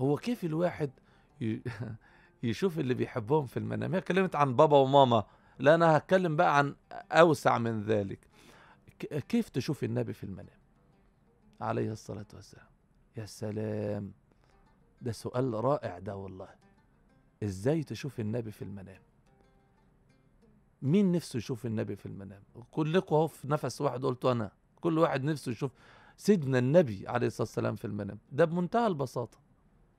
هو كيف الواحد يشوف اللي بيحبهم في المنام؟ هي كلمت عن بابا وماما، لا أنا هتكلم بقى عن أوسع من ذلك. كيف تشوف النبي في المنام عليه الصلاة والسلام؟ يا سلام، ده سؤال رائع ده والله. إزاي تشوف النبي في المنام؟ مين نفسه يشوف النبي في المنام؟ كلكم اهو في نفس واحد قلتوا أنا، كل واحد نفسه يشوف سيدنا النبي عليه الصلاة والسلام في المنام. ده بمنتهى البساطة.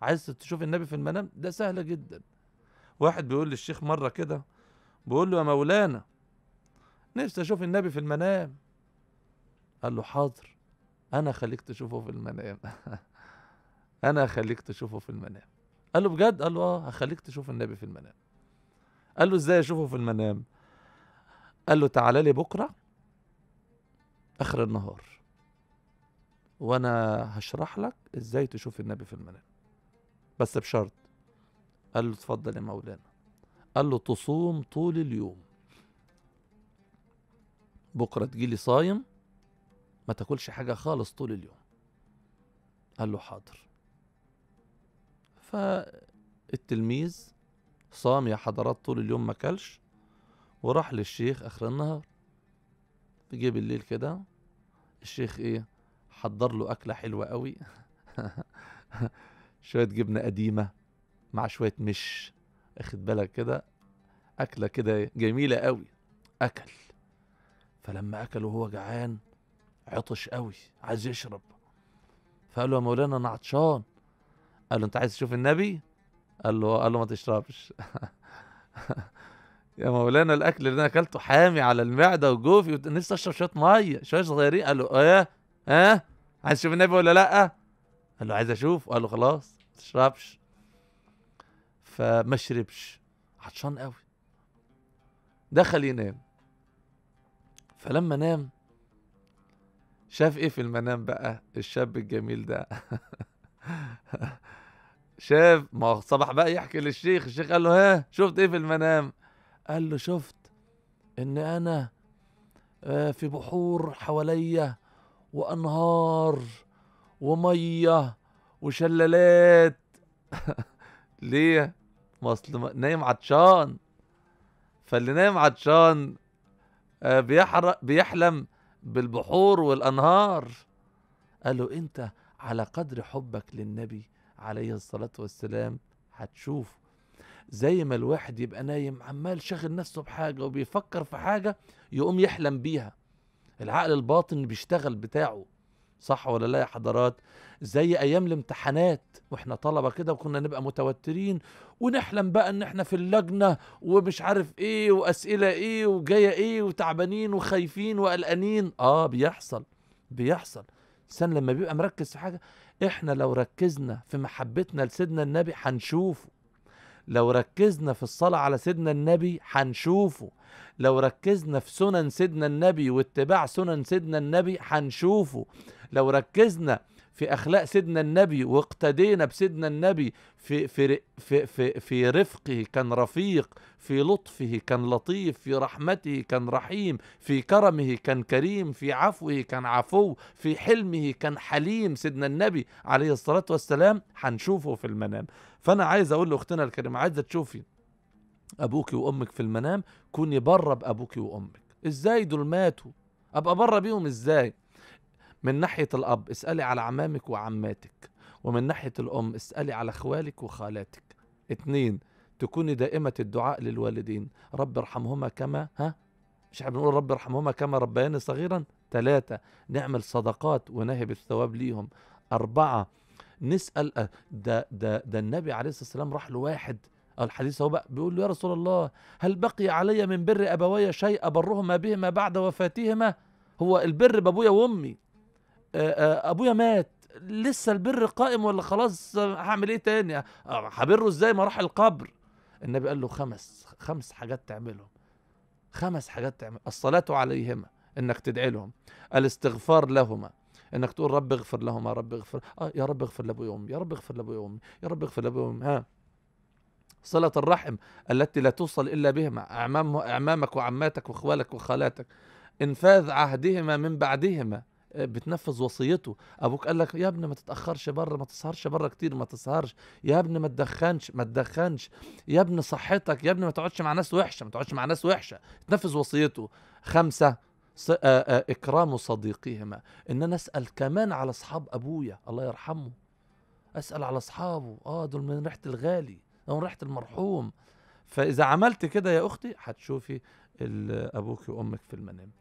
عايز تشوف النبي في المنام؟ ده سهلة جدا. واحد بيقول للشيخ مرة كده، بيقول له يا مولانا نفسي أشوف النبي في المنام. قال له حاضر، أنا خليك تشوفه في المنام. أنا هخليك تشوفه في المنام. قال له بجد؟ قال له آه، هخليك تشوف النبي في المنام. قال له إزاي أشوفه في المنام؟ قال له تعالى لي بكرة آخر النهار وأنا هشرح لك إزاي تشوف النبي في المنام، بس بشرط. قال له اتفضل يا مولانا. قال له تصوم طول اليوم، بكرة تجيلي صايم ما تاكلش حاجة خالص طول اليوم. قال له حاضر. فالتلميذ صام يا حضرات طول اليوم ما كلش، وراح للشيخ آخر النهار. جه بالليل كده الشيخ إيه، حضر له أكلة حلوة قوي. شوية جبنة قديمة مع شوية مش، اخد بالك كده، أكلة كده جميلة قوي. أكل، فلما أكل وهو جعان عطش قوي، عايز يشرب. فقال له يا مولانا أنا عطشان. قال له أنت عايز تشوف النبي؟ قال له ما تشربش. يا مولانا الأكل اللي أنا أكلته حامي على المعدة وجوفي ونفسي أشرب شوية مية، شوية صغيرين. قال له إيه؟ ها؟ عايز تشوف النبي ولا لأ؟ قال له عايز أشوف. قال له خلاص ما تشربش. فما شربش، عطشان قوي. دخل ينام. فلما نام شاف إيه في المنام بقى الشاب الجميل ده؟ شاف، ما هو صبح بقى يحكي للشيخ. الشيخ قال له ها شفت إيه في المنام؟ قال له شفت إن أنا في بحور حواليا وأنهار ومية وشلالات. ليه؟ ما أصل نايم عطشان، فاللي نايم عطشان بيحلم بالبحور والأنهار. قالوا أنت على قدر حبك للنبي عليه الصلاة والسلام هتشوف. زي ما الواحد يبقى نايم عمال شاغل نفسه بحاجة وبيفكر في حاجة يقوم يحلم بيها، العقل الباطن بيشتغل بتاعه، صح ولا لا يا حضرات؟ زي أيام الامتحانات وإحنا طلبة كده وكنا نبقى متوترين ونحلم بقى إن إحنا في اللجنة ومش عارف إيه وأسئلة إيه وجاية إيه وتعبانين وخايفين وقلقانين. بيحصل. الإنسان لما بيبقى مركز في حاجة، إحنا لو ركزنا في محبتنا لسيدنا النبي هنشوفه، لو ركزنا في الصلاة على سيدنا النبي هنشوفه، لو ركزنا في سنن سيدنا النبي واتباع سنن سيدنا النبي هنشوفه، لو ركزنا في أخلاق سيدنا النبي واقتدينا بسيدنا النبي في في في في في رفقه كان رفيق، في لطفه كان لطيف، في رحمته كان رحيم، في كرمه كان كريم، في عفوه كان عفو، في حلمه كان حليم. سيدنا النبي عليه الصلاة والسلام هنشوفه في المنام. فأنا عايز أقول لأختنا الكريمة، عايزة تشوفي أبوك وأمك في المنام كوني بره بأبوك وأمك. إزاي؟ دول ماتوا، أبقى بره بيهم إزاي؟ من ناحية الأب اسألي على عمامك وعماتك، ومن ناحية الأم اسألي على خوالك وخالاتك. 2 تكوني دائمة الدعاء للوالدين، رب ارحمهما كما مش بنقول رب ارحمهما كما ربياني صغيرا. 3 نعمل صدقات ونهب الثواب ليهم. 4 نسأل. ده النبي عليه الصلاة والسلام راح لواحد الحديث هو بيقول له يا رسول الله هل بقي علي من بر أبوي شيء أبرهما بهما بعد وفاتهما؟ هو البر بأبويا وأمي، أبويا مات، لسه البر قائم ولا خلاص هعمل إيه تاني؟ هبره إزاي ما راح القبر؟ النبي قال له 5 حاجات تعملهم، 5 حاجات تعمل. الصلاة عليهما، إنك تدعي لهم. الاستغفار لهما، إنك تقول رب اغفر لهما، رب اغفر، يا رب اغفر لأبويا وأمي، يا رب اغفر لأبويا وأمي، يا رب اغفر لأبويا وأمي. صلة الرحم التي لا توصل إلا بهما، أعمامك وعماتك وإخوالك وخالاتك. إنفاذ عهدهما من بعدهما، بتنفذ وصيته. ابوك قال لك يا ابني ما تتاخرش بره، ما تسهرش بره كتير، ما تسهرش يا ابني، ما تدخنش ما تدخنش يا ابني، صحتك يا ابني، ما تقعدش مع ناس وحشه، ما تقعدش مع ناس وحشه. تنفذ وصيته. 5 إكرام صديقهما، إن أنا أسأل كمان على أصحاب أبويا الله يرحمه، أسأل على أصحابه، دول من ريحة الغالي، من ريحة المرحوم. فإذا عملت كده يا أختي هتشوفي أبوك وأمك في المنام.